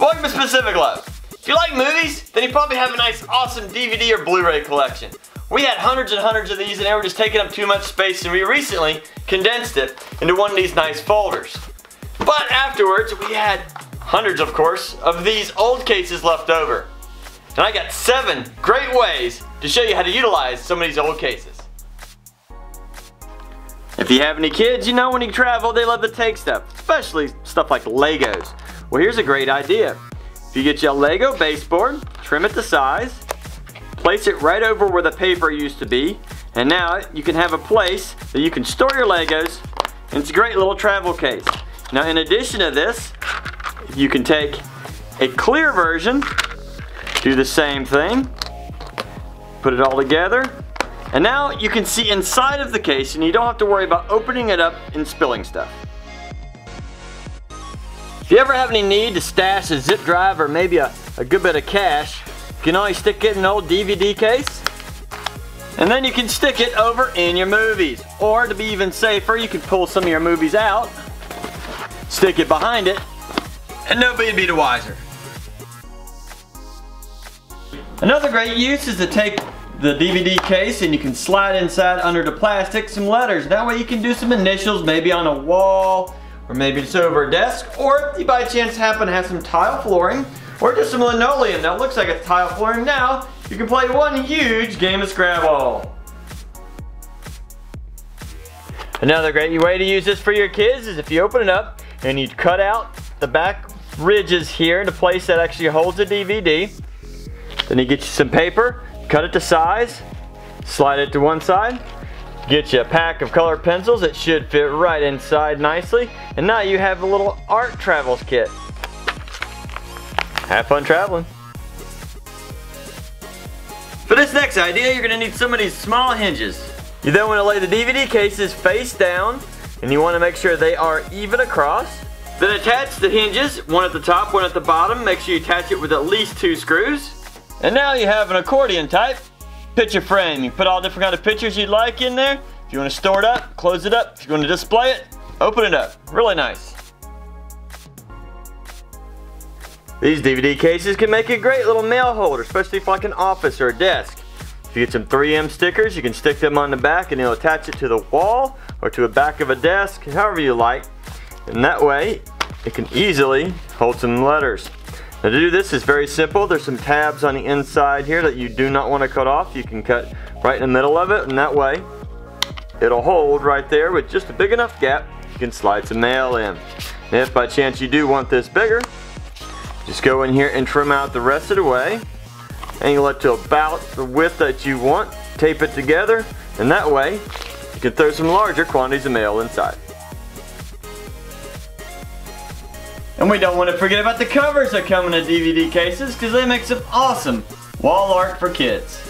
Welcome to Specific Love. If you like movies, then you probably have a nice, awesome DVD or Blu-ray collection. We had hundreds and hundreds of these and they were just taking up too much space, and we recently condensed it into one of these nice folders. But afterwards, we had hundreds, of course, of these old cases left over. And I got 7 great ways to show you how to utilize some of these old cases. If you have any kids, you know when you travel, they love to take stuff, especially stuff like Legos. Well, here's a great idea. If you get you a Lego baseboard, trim it to size, place it right over where the paper used to be, and now you can have a place that you can store your Legos, and it's a great little travel case. Now, in addition to this, you can take a clear version, do the same thing, put it all together, and now you can see inside of the case and you don't have to worry about opening it up and spilling stuff. If you ever have any need to stash a zip drive or maybe a good bit of cash, you can always stick it in an old DVD case, and then you can stick it over in your movies. Or to be even safer, you can pull some of your movies out, stick it behind it, and nobody'd be the wiser. Another great use is to take the DVD case and you can slide inside under the plastic some letters. That way you can do some initials, maybe on a wall, or maybe just over a desk, or if you by chance happen to have some tile flooring, or just some linoleum that looks like a tile flooring now, you can play one huge game of Scrabble. Another great way to use this for your kids is if you open it up and you cut out the back ridges here, the place that actually holds the DVD. Then you get you some paper, cut it to size, slide it to one side, get you a pack of color pencils that should fit right inside nicely, and now you have a little art travels kit. Have fun traveling. For this next idea, you're going to need some of these small hinges. You then want to lay the DVD cases face down, and you want to make sure they are even across. Then attach the hinges, one at the top, one at the bottom. Make sure you attach it with at least 2 screws. And now you have an accordion type picture frame. You put all different kind of pictures you'd like in there. If you want to store it up, close it up. If you want to display it, open it up. Really nice. These DVD cases can make a great little mail holder, especially for like an office or a desk. If you get some 3M stickers, you can stick them on the back and you'll attach it to the wall or to the back of a desk, however you like. And that way, it can easily hold some letters. Now, to do this is very simple. There's some tabs on the inside here that you do not want to cut off. You can cut right in the middle of it, and that way it'll hold right there with just a big enough gap you can slide some mail in. And if by chance you do want this bigger, just go in here and trim out the rest of the way, angle it to about the width that you want, tape it together, and that way you can throw some larger quantities of mail inside. And we don't want to forget about the covers that come in the DVD cases, because they make some awesome wall art for kids.